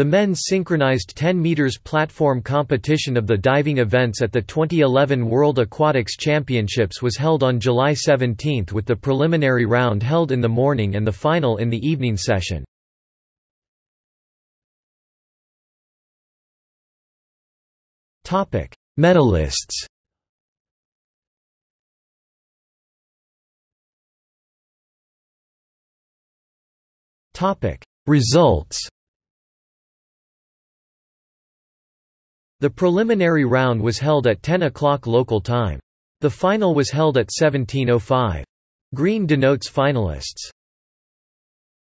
The men's synchronized 10 meters platform competition of the diving events at the 2011 World Aquatics Championships was held on July 17, with the preliminary round held in the morning and the final in the evening session. Topic: Medalists. Topic: Results. The preliminary round was held at 10 o'clock local time. The final was held at 17:05. Green denotes finalists.